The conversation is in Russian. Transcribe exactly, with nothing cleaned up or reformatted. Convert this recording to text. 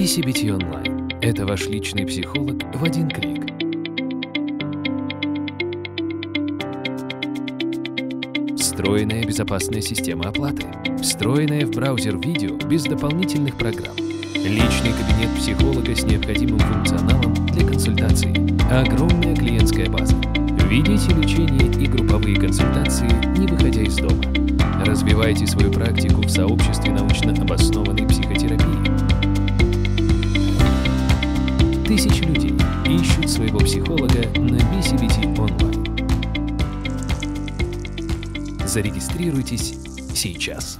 би си би ти онлайн – это ваш личный психолог в один клик. Встроенная безопасная система оплаты. Встроенная в браузер видео без дополнительных программ. Личный кабинет психолога с необходимым функционалом для консультаций. Огромная клиентская база. Ведите лечение и групповые консультации, не выходя из дома. Развивайте свою практику в сообществе научно обоснованной психотерапии. Тысячи людей ищут своего психолога на би си би ти онлайн. Зарегистрируйтесь сейчас.